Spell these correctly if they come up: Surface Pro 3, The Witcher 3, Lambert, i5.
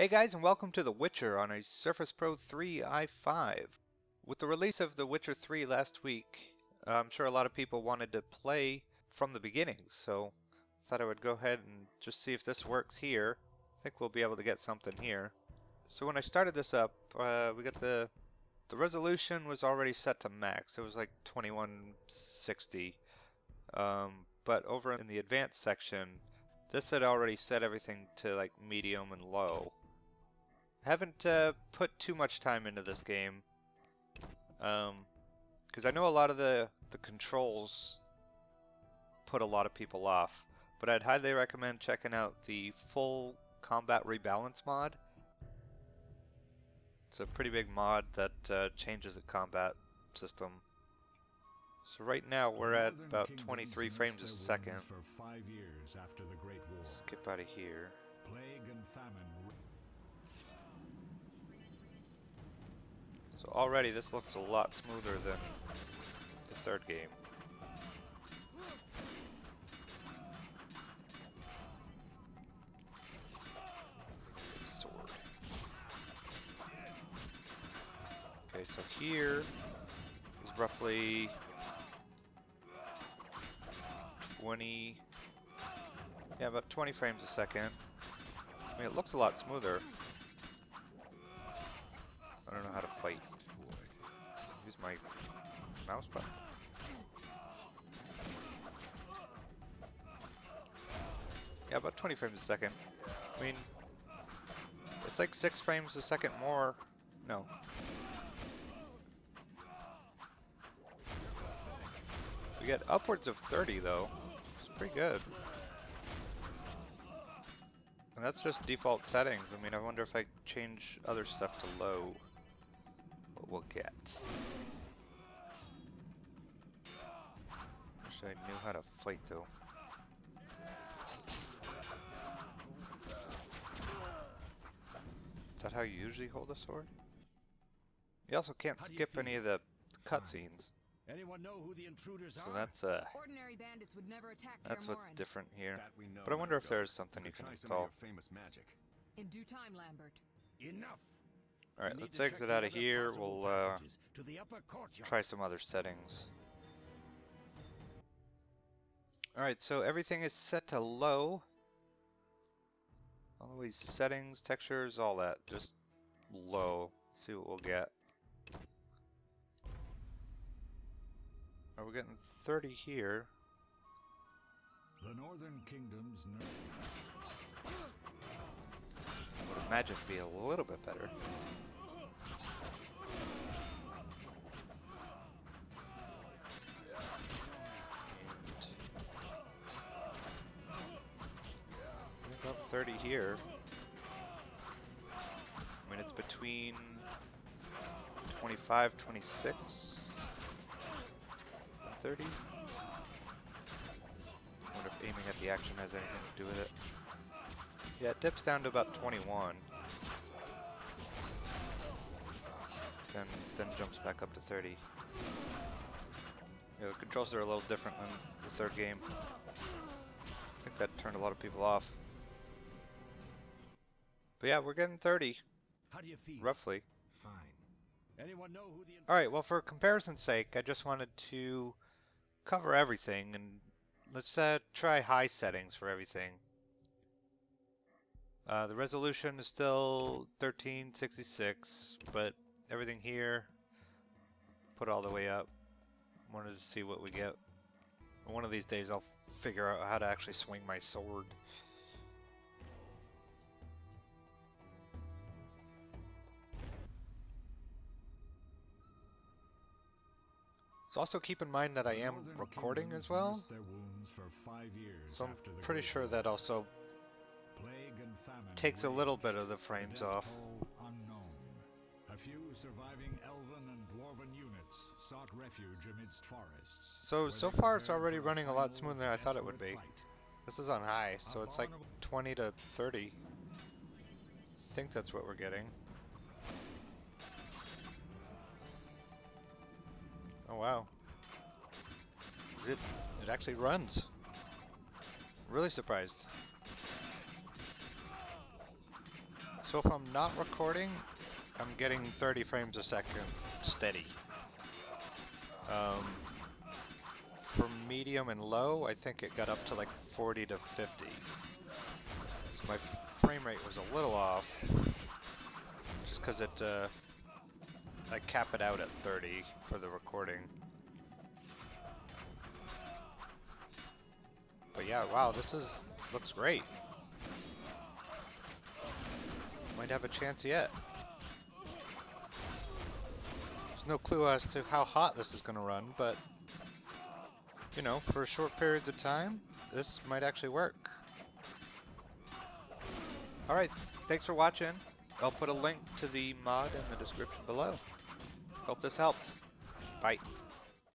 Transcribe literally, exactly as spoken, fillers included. Hey guys, and welcome to The Witcher on a Surface Pro three i five. With the release of The Witcher three last week, I'm sure a lot of people wanted to play from the beginning, so I thought I would go ahead and just see if this works here. I think we'll be able to get something here. So when I started this up, uh, we got the the resolution was already set to max. It was like twenty-one sixty, um, but over in the advanced section, this had already set everything to like medium and low. Haven't uh, put too much time into this game, um, because I know a lot of the the controls put a lot of people off. But I'd highly recommend checking out the full combat rebalance mod. It's a pretty big mod that uh, changes the combat system. So right now we're at about twenty-three frames a second. For five years after the Great War. Skip out of here. Plague and famine. So already this looks a lot smoother than the third game. Sword. Okay, so here is roughly twenty, yeah, about twenty frames a second. I mean, it looks a lot smoother. I don't know how to fight. Use my mouse button. Yeah, about twenty frames a second. I mean, it's like six frames a second more. No. We get upwards of thirty though. It's pretty good. And that's just default settings. I mean, I wonder if I change other stuff to low. We'll get. Wish I knew how to fight though. Is that how you usually hold a sword? You also can't skip any of the cutscenes. Anyone know who the intruders are? So that's uh, ordinary bandits would never attack. That's what's different here. But I wonder if there's something you can install. Famous magic. In due time, Lambert. Enough. Alright, let's exit out of here. We'll uh, try some other settings. Alright, so everything is set to low. All these settings, textures, all that. Just low. Let's see what we'll get. Alright, we're getting thirty here. The Northern Kingdom's would magic be a little bit better. About thirty here. I mean, it's between twenty-five, twenty-six, thirty. I wonder if aiming at the action has anything to do with it. Yeah, it dips down to about twenty-one. Then, then jumps back up to thirty. Yeah, the controls are a little different than the third game. I think that turned a lot of people off. But yeah, we're getting thirty. How do you feel? Roughly. Fine. Anyone know who the Alright, well, for comparison's sake, I just wanted to cover everything, and let's uh, try high settings for everything. Uh, the resolution is still thirteen sixty-six, but everything here put all the way up. Wanted to see what we get. One of these days I'll figure out how to actually swing my sword. So also keep in mind that I am recording as well, so I'm pretty sure that also takes a little bit of the frames off. A few surviving elven and dwarven units sought refuge amidst forests. So so far it's already running a lot smoother than I thought it would be. This is on high, so it's like twenty to thirty. I think that's what we're getting. Oh wow. It it actually runs. Really surprised. So if I'm not recording, I'm getting thirty frames a second steady. Um, for medium and low, I think it got up to like forty to fifty. So my frame rate was a little off, just because it, uh, I cap it out at thirty for the recording. But yeah, wow, this is, looks great. Might have a chance yet. There's no clue as to how hot this is going to run, but, you know, for short periods of time, this might actually work. Alright, thanks for watching. I'll put a link to the mod in the description below. Hope this helped. Bye.